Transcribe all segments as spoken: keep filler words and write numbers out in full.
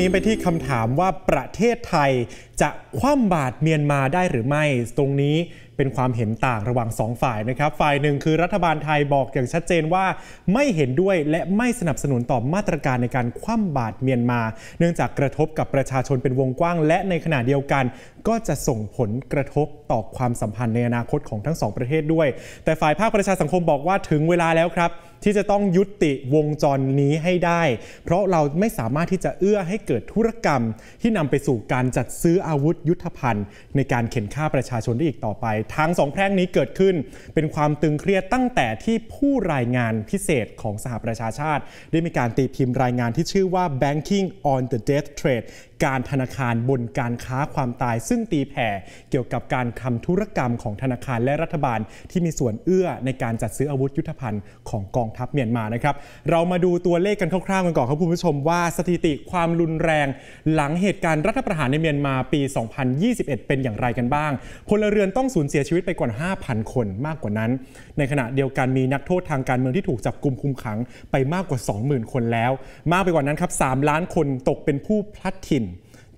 นี้ไปที่คำถามว่าประเทศไทยจะคว่ำบาตรเมียนมาได้หรือไม่ตรงนี้เป็นความเห็นต่างระหว่างสองฝ่ายนะครับฝ่ายหนึ่งคือรัฐบาลไทยบอกอย่างชัดเจนว่าไม่เห็นด้วยและไม่สนับสนุนต่อมาตรการในการคว่ำบาตรเมียนมาเนื่องจากกระทบกับประชาชนเป็นวงกว้างและในขณะเดียวกันก็จะส่งผลกระทบต่อความสัมพันธ์ในอนาคตของทั้งสองประเทศด้วยแต่ฝ่ายภาคประชาสังคมบอกว่าถึงเวลาแล้วครับที่จะต้องยุติวงจรนี้ให้ได้เพราะเราไม่สามารถที่จะเอื้อให้เกิดธุรกรรมที่นำไปสู่การจัดซื้ออาวุธยุทธภัณฑ์ในการเข็นฆ่าประชาชนได้อีกต่อไปทางสองแพร่งนี้เกิดขึ้นเป็นความตึงเครียดตั้งแต่ที่ผู้รายงานพิเศษของสหประชาชาติได้มีการตีพิมพ์รายงานที่ชื่อว่า Banking on the Death Trade การธนาคารบนการค้าความตายซึ่งตีแผ่เกี่ยวกับการทำธุรกรรมของธนาคารและรัฐบาลที่มีส่วนเอื้อในการจัดซื้ออาวุธยุทธภัณฑ์ของกองทัพเมียนมานะครับเรามาดูตัวเลขกันคร่าวๆกันก่อนครับคุณผู้ชมว่าสถิติความรุนแรงหลังเหตุการณ์รัฐประหารในเมียนมาปี สองพันยี่สิบเอ็ด เป็นอย่างไรกันบ้างพลเรือนต้องสูญเสียชีวิตไปกว่า ห้าพัน คนมากกว่านั้นในขณะเดียวกันมีนักโทษทางการเมืองที่ถูกจับกุมคุมขังไปมากกว่า สองหมื่น คนแล้วมากไปกว่านั้นครับ สามล้าน คนตกเป็นผู้พลัดถิ่น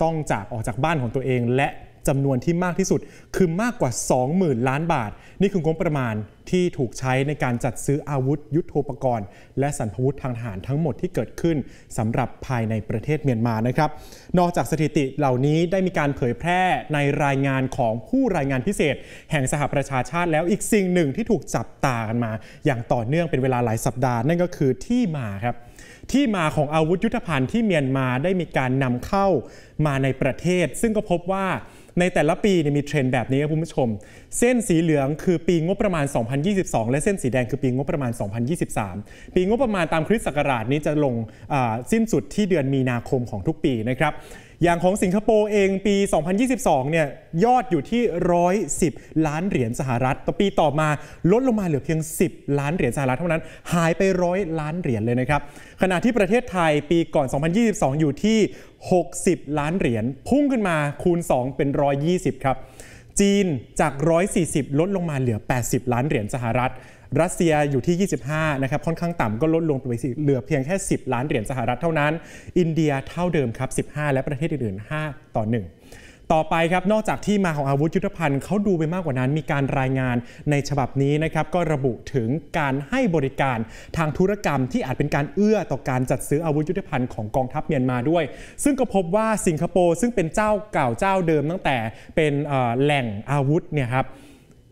ต้องจากออกจากบ้านของตัวเองและจำนวนที่มากที่สุดคือมากกว่า สองหมื่น ล้านบาทนี่คืองบประมาณที่ถูกใช้ในการจัดซื้ออาวุธยุทโธปกรณ์และสรรพวุธทางทหารทั้งหมดที่เกิดขึ้นสำหรับภายในประเทศเมียนมานะครับนอกจากสถิติเหล่านี้ได้มีการเผยแพร่ในรายงานของผู้รายงานพิเศษแห่งสหประชาชาติแล้วอีกสิ่งหนึ่งที่ถูกจับตากันมาอย่างต่อเนื่องเป็นเวลาหลายสัปดาห์นั่นก็คือที่มาครับที่มาของอาวุธยุทโธปกรณ์ที่เมียนมาได้มีการนำเข้ามาในประเทศซึ่งก็พบว่าในแต่ละปีมีเทรนด์แบบนี้ครับคุณผู้ชมเส้นสีเหลืองคือปีงบประมาณสองพันยี่สิบสองและเส้นสีแดงคือปีงบประมาณสองพันยี่สิบสามปีงบประมาณตามคริสต์ศักราชนี้จะลงสิ้นสุดที่เดือนมีนาคมของทุกปีนะครับอย่างของสิงคโปร์เองปีสองพันยี่สิบสองเนี่ยยอดอยู่ที่หนึ่งร้อยสิบล้านเหรียญสหรัฐต่อปีต่อมาลดลงมาเหลือเพียงสิบล้านเหรียญสหรัฐเท่านั้นหายไปหนึ่งร้อยล้านเหรียญเลยนะครับขณะที่ประเทศไทยปีก่อนสองพันยี่สิบสองอยู่ที่หกสิบล้านเหรียญพุ่งขึ้นมาคูณสองเป็นหนึ่งร้อยยี่สิบครับจีนจากหนึ่งร้อยสี่สิบลดลงมาเหลือแปดสิบล้านเหรียญสหรัฐรัสเซียอยู่ที่ยี่สิบห้านะครับค่อนข้างต่ำก็ลดลงไปเหลือเพียงแค่สิบล้านเหรียญสหรัฐเท่านั้นอินเดียเท่าเดิมครับสิบห้าและประเทศอื่นๆห้าต่อหนึ่งต่อไปครับนอกจากที่มาของอาวุธยุทโธปกรณ์เขาดูไปมากกว่านั้นมีการรายงานในฉบับนี้นะครับก็ระบุถึงการให้บริการทางธุรกรรมที่อาจเป็นการเอื้อต่อการจัดซื้ออาวุธยุทโธปกรณ์ของกองทัพเมียนมาด้วยซึ่งก็พบว่าสิงคโปร์ซึ่งเป็นเจ้าเก่าเจ้าเดิมตั้งแต่เป็นแหล่งอาวุธเนี่ยครับ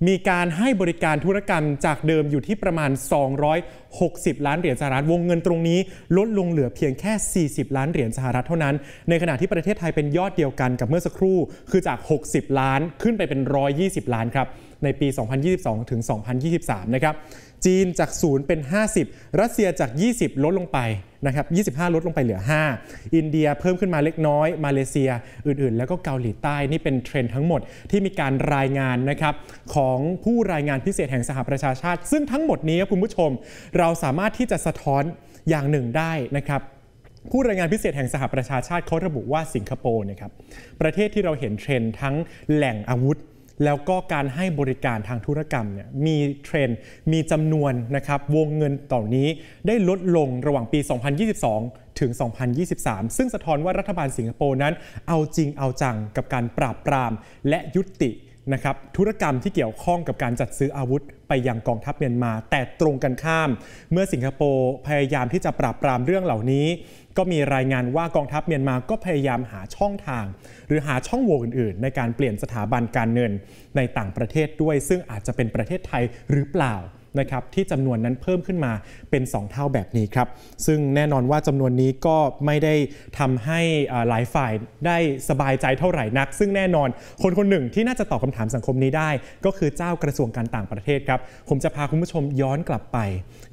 มีการให้บริการธุรกรรมจากเดิมอยู่ที่ประมาณสองร้อยหกสิบล้านเหรียญสหรัฐวงเงินตรงนี้ลดลงเหลือเพียงแค่สี่สิบล้านเหรียญสหรัฐเท่านั้นในขณะที่ประเทศไทยเป็นยอดเดียวกันกับเมื่อสักครู่คือจากหกสิบล้านขึ้นไปเป็นหนึ่งร้อยยี่สิบล้านครับในปีสองพันยี่สิบสองถึงสองพันยี่สิบสามนะครับจีนจากศูนย์เป็นห้าสิบรัสเซียจากยี่สิบลดลงไปนะครับยี่สิบห้าลดลงไปเหลือห้าอินเดียเพิ่มขึ้นมาเล็กน้อยมาเลเซียอื่นๆแล้วก็เกาหลีใต้นี่เป็นเทรนด์ทั้งหมดที่มีการรายงานนะครับของผู้รายงานพิเศษแห่งสหประชาชาติซึ่งทั้งหมดนี้คุณผู้ชมเราสามารถที่จะสะท้อนอย่างหนึ่งได้นะครับผู้รายงานพิเศษแห่งสหประชาชาติเขาระบุว่าสิงคโปร์นะครับประเทศที่เราเห็นเทรนด์ทั้งแหล่งอาวุธแล้วก็การให้บริการทางธุรกรรมเนี่ยมีเทรนด์มีจำนวนนะครับวงเงินต่อนี้ได้ลดลงระหว่างปีสองพันยี่สิบสองถึงสองพันยี่สิบสามซึ่งสะท้อนว่ารัฐบาลสิงคโปร์นั้นเอาจริงเอาจังกับการปราบปรามและยุตินะครับธุรกรรมที่เกี่ยวข้องกับการจัดซื้ออาวุธไปยังกองทัพเมียนมาแต่ตรงกันข้ามเมื่อสิงคโปร์พยายามที่จะปราบปรามเรื่องเหล่านี้ก็มีรายงานว่ากองทัพเมียนมาก็พยายามหาช่องทางหรือหาช่องโหว่อื่นๆในการเปลี่ยนสถาบันการเงินในต่างประเทศด้วยซึ่งอาจจะเป็นประเทศไทยหรือเปล่านะครับที่จำนวนนั้นเพิ่มขึ้นมาเป็นสองเท่าแบบนี้ครับซึ่งแน่นอนว่าจำนวนนี้ก็ไม่ได้ทำให้หลายฝ่ายได้สบายใจเท่าไหร่นักซึ่งแน่นอนคนคนหนึ่งที่น่าจะตอบคำถามสังคมนี้ได้ก็คือเจ้ากระทรวงการต่างประเทศครับผมจะพาคุณผู้ชมย้อนกลับไป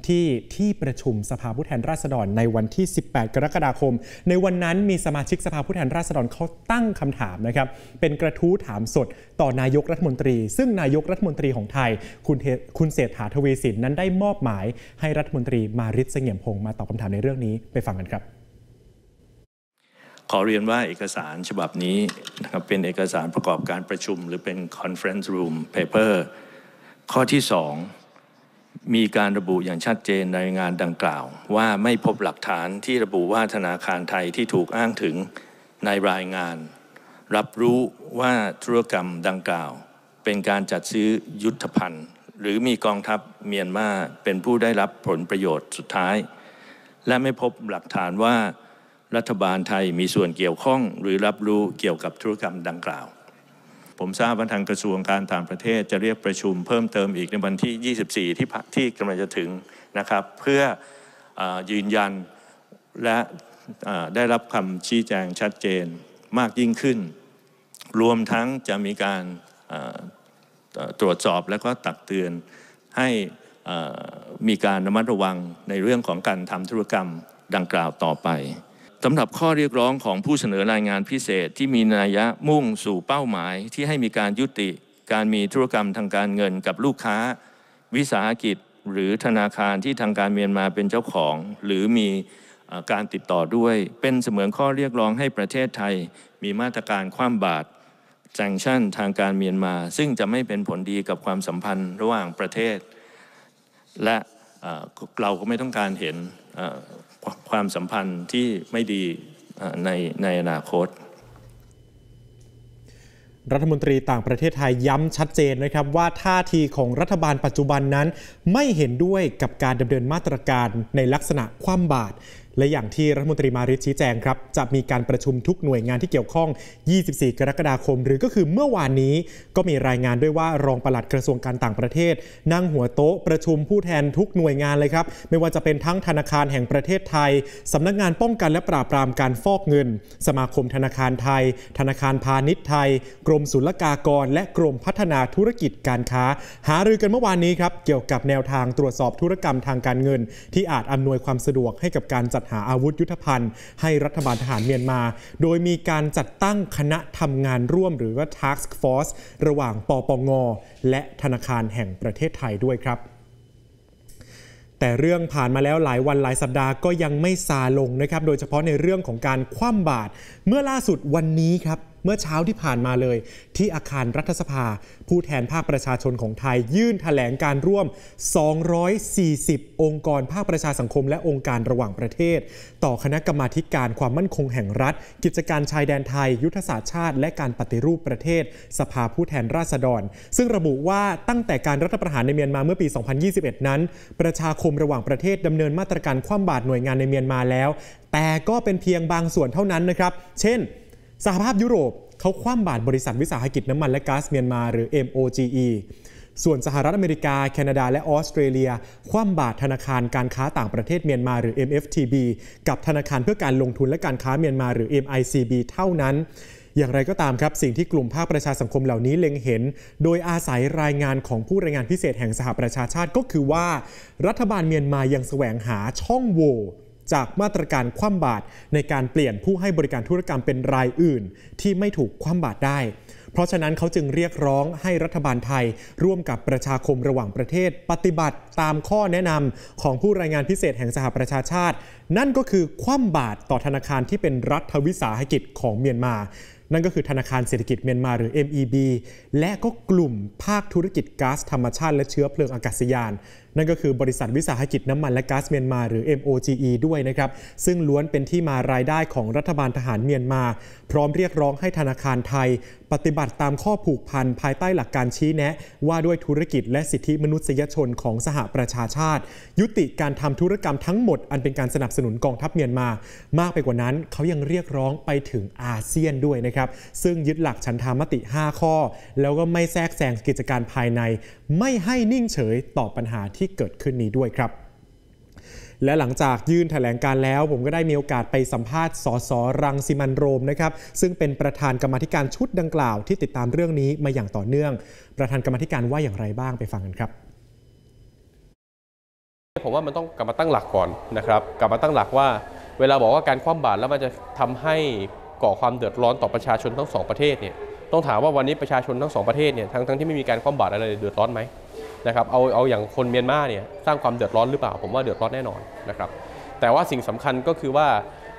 ที่ที่ประชุมสภาผู้แทนราษฎรในวันที่สิบแปดกรกฎาคมในวันนั้นมีสมาชิกสภาผู้แทนราษฎรเขาตั้งคำถามนะครับเป็นกระทู้ถามสดต่อนายกรัฐมนตรีซึ่งนายกรัฐมนตรีของไทยคุณคุณเศรษฐาทวีสินนั้นได้มอบหมายให้รัฐมนตรีมาริศ เสงี่ยมพงษ์มาตอบคำถามในเรื่องนี้ไปฟังกันครับขอเรียนว่าเอกสารฉบับนี้นะครับเป็นเอกสารประกอบการประชุมหรือเป็น conference room paper ข้อที่สอง มีการระบุอย่างชัดเจนในงานดังกล่าวว่าไม่พบหลักฐานที่ระบุว่าธนาคารไทยที่ถูกอ้างถึงในรายงานรับรู้ว่าธุรกรรมดังกล่าวเป็นการจัดซื้อยุทธภัณฑ์หรือมีกองทัพเมียนมาเป็นผู้ได้รับผลประโยชน์สุดท้ายและไม่พบหลักฐานว่ารัฐบาลไทยมีส่วนเกี่ยวข้องหรือรับรู้เกี่ยวกับธุรกรรมดังกล่าวผมทราบว่าทางกระทรวงการต่างประเทศจะเรียกประชุมเพิ่มเติมอีกในวันที่ยี่สิบสี่ที่ที่กำลังจะถึงนะครับเพื่อยืนยันและได้รับคำชี้แจงชัดเจนมากยิ่งขึ้นรวมทั้งจะมีการตรวจสอบและก็ตักเตือนให้มีการระมัดระวังในเรื่องของการทำธุรกรรมดังกล่าวต่อไปสำหรับข้อเรียกร้องของผู้เสนอรายงานพิเศษที่มีนัยยะมุ่งสู่เป้าหมายที่ให้มีการยุติการมีธุรกรรมทางการเงินกับลูกค้าวิสาหกิจหรือธนาคารที่ทางการเมียนมาเป็นเจ้าของหรือมีการติดต่อด้วยเป็นเสมือนข้อเรียกร้องให้ประเทศไทยมีมาตรการคว่ำบาตรแซงชั่นทางการเมียนมาซึ่งจะไม่เป็นผลดีกับความสัมพันธ์ระหว่างประเทศและเราก็ไม่ต้องการเห็นความสัมพันธ์ที่ไม่ดีในในอนาคตรัฐมนตรีต่างประเทศไทยย้ำชัดเจนนะครับว่าท่าทีของรัฐบาลปัจจุบันนั้นไม่เห็นด้วยกับการดำเนินมาตรการในลักษณะคว่ำบาตรและอย่างที่รัฐมนตรีมาริชชี้แจงครับจะมีการประชุมทุกหน่วยงานที่เกี่ยวข้องยี่สิบสี่กรกฎาคมหรือก็คือเมื่อวานนี้ก็มีรายงานด้วยว่ารองปลัดกระทรวงการต่างประเทศนั่งหัวโต๊ะประชุมผู้แทนทุกหน่วยงานเลยครับไม่ว่าจะเป็นทั้งธนาคารแห่งประเทศไทยสำนักงานป้องกันและปราบปรามการฟอกเงินสมาคมธนาคารไทยธนาคารพาณิชย์ไทยกรมศุลกากรและกรมพัฒนาธุรกิจการค้าหารือกันเมื่อวานนี้ครับเกี่ยวกับแนวทางตรวจสอบธุรกรรมทางการเงินที่อาจอำนวยความสะดวกให้กับการจัดหาอาวุธยุทโธปกรณ์ให้รัฐบาลทหารเมียนมาโดยมีการจัดตั้งคณะทำงานร่วมหรือว่า Task Force ระหว่างปปง.และธนาคารแห่งประเทศไทยด้วยครับแต่เรื่องผ่านมาแล้วหลายวันหลายสัปดาห์ก็ยังไม่ซาลงนะครับโดยเฉพาะในเรื่องของการคว่ำบาตรเมื่อล่าสุดวันนี้ครับเมื่อเช้าที่ผ่านมาเลยที่อาคารรัฐสภาผู้แทนภาคประชาชนของไทยยื่นแถลงการร่วมสองร้อยสี่สิบองค์กรภาคประชาสังคมและองค์การระหว่างประเทศต่อคณะกรรมาธิการความมั่นคงแห่งรัฐกิจการชายแดนไทยยุทธศาสตร์ชาติและการปฏิรูปประเทศสภาผู้แทนราษฎรซึ่งระบุว่าตั้งแต่การรัฐประหารในเมียนมาเมื่อปีสองพันยี่สิบเอ็ดนั้นประชาคมระหว่างประเทศดำเนินมาตรการคว่ำบาตรหน่วยงานในเมียนมาแล้วแต่ก็เป็นเพียงบางส่วนเท่านั้นนะครับเช่นสหภาพยุโรปเขาคว่ำบาตรบริษัทวิสาหกิจน้ำมันและก๊าซเมียนมาหรือ โมเก ส่วนสหรัฐอเมริกาแคนาดาและออสเตรเลียคว่ำบาตรธนาคารการค้าต่างประเทศเมียนมาหรือ เอ็ม เอฟ ที บี กับธนาคารเพื่อการลงทุนและการค้าเมียนมาหรือ เอ็ม ไอ ซี บี เท่านั้นอย่างไรก็ตามครับสิ่งที่กลุ่มภาคประชาสังคมเหล่านี้เล็งเห็นโดยอาศัยรายงานของผู้รายงานพิเศษแห่งสหประชาชาติก็คือว่ารัฐบาลเมียนมายังแสวงหาช่องโหว่จากมาตรการคว่ำบาตรในการเปลี่ยนผู้ให้บริการธุรกรรมเป็นรายอื่นที่ไม่ถูกคว่ำบาตรได้เพราะฉะนั้นเขาจึงเรียกร้องให้รัฐบาลไทยร่วมกับประชาคมระหว่างประเทศปฏิบัติตามข้อแนะนำของผู้รายงานพิเศษแห่งสหประชาชาตินั่นก็คือคว่ำบาตรต่อธนาคารที่เป็นรัฐวิสาหกิจของเมียนมานั่นก็คือธนาคารเศรษฐกิจเมียนมาหรือ เอ็ม อี บี และก็กลุ่มภาคธุรกิจก๊าซธรรมชาติและเชื้อเพลิงอากาศยานนั่นก็คือบริษัทวิสาหกิจน้ำมันและก๊าซเมียนมาหรือ เอ็ม โอ จี อี ด้วยนะครับซึ่งล้วนเป็นที่มารายได้ของรัฐบาลทหารเมียนมาพร้อมเรียกร้องให้ธนาคารไทยปฏิบัติตามข้อผูกพันภายใต้หลักการชี้แนะว่าด้วยธุรกิจและสิทธิมนุษยชนของสหประชาชาติยุติการทำธุรกรรมทั้งหมดอันเป็นการสนับสนุนกองทัพเมียนมามากไปกว่านั้นเขายังเรียกร้องไปถึงอาเซียนด้วยนะครับซึ่งยึดหลักฉันทามติห้าข้อแล้วก็ไม่แทรกแซงกิจการภายในไม่ให้นิ่งเฉยต่อปัญหาที่เกิดขึ้นนี้ด้วยครับและหลังจากยื่นแถลงการแล้วผมก็ได้มีโอกาสไปสัมภาษณ์สสรังสิมันต์โรมนะครับซึ่งเป็นประธานกรรมาธิการชุดดังกล่าวที่ติดตามเรื่องนี้มาอย่างต่อเนื่องประธานกรรมาธิการว่าอย่างไรบ้างไปฟังกันครับผมว่ามันต้องกลับมาตั้งหลักก่อนนะครับกลับมาตั้งหลักว่าเวลาบอกว่าการคว่ำบาตรแล้วมันจะทำให้ก่อความเดือดร้อนต่อประชาชนทั้งสองประเทศเนี่ยต้องถามว่าวันนี้ประชาชนทั้งสองประเทศเนี่ยทั้งทั้งที่ไม่มีการคว่ำบาตรอะไรเดือดร้อนไหมนะครับเอาเอาอย่างคนเมียนมาเนี่ยสร้างความเดือดร้อนหรือเปล่าผมว่าเดือดร้อนแน่นอนนะครับแต่ว่าสิ่งสำคัญก็คือว่า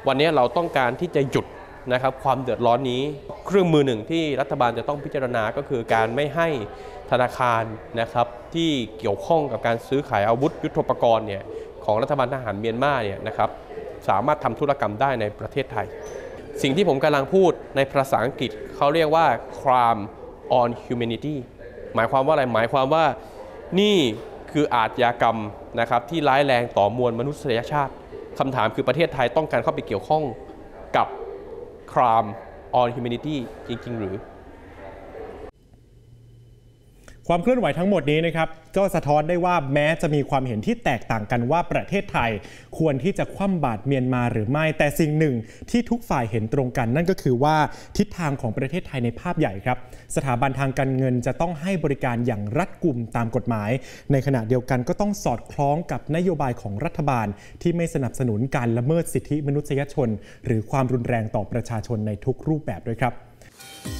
วันนี้เราต้องการที่จะหยุด นะครับความเดือดร้อนนี้เครื่องมือหนึ่งที่รัฐบาลจะต้องพิจารณาก็คือการไม่ให้ธนาคารนะครับที่เกี่ยวข้องกับการซื้อขายอาวุธยุทโธปกรณ์เนี่ยของรัฐบาลทหารเมียนมาเนี่ยนะครับสามารถทำธุรกรรมได้ในประเทศไทยสิ่งที่ผมกำลังพูดในภาษาอังกฤษเขาเรียกว่า crime on humanity หมายความว่าอะไรหมายความว่านี่คืออาชญากรรมนะครับที่ร้ายแรงต่อมวลมนุษยชาติคำถามคือประเทศไทยต้องการเข้าไปเกี่ยวข้องกับ crime on humanity จริงๆหรือความเคลื่อนไหวทั้งหมดนี้นะครับก็สะท้อนได้ว่าแม้จะมีความเห็นที่แตกต่างกันว่าประเทศไทยควรที่จะคว่ำบาตรเมียนมาหรือไม่แต่สิ่งหนึ่งที่ทุกฝ่ายเห็นตรงกันนั่นก็คือว่าทิศทางของประเทศไทยในภาพใหญ่ครับสถาบันทางการเงินจะต้องให้บริการอย่างรัดกุมตามกฎหมายในขณะเดียวกันก็ต้องสอดคล้องกับนโยบายของรัฐบาลที่ไม่สนับสนุนการละเมิดสิทธิมนุษยชนหรือความรุนแรงต่อประชาชนในทุกรูปแบบด้วยครับ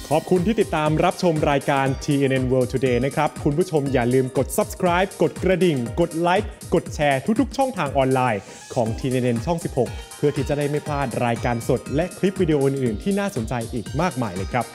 ขอบคุณที่ติดตามรับชมรายการ ที เอ็น เอ็น World Today นะครับคุณผู้ชมอย่าลืมกด subscribe กดกระดิ่งกดไลค์กดแชร์ทุกๆช่องทางออนไลน์ของ ที เอ็น เอ็น ช่อง สิบหกเพื่อที่จะได้ไม่พลาดรายการสดและคลิปวิดีโออื่นๆที่น่าสนใจอีกมากมายเลยครับ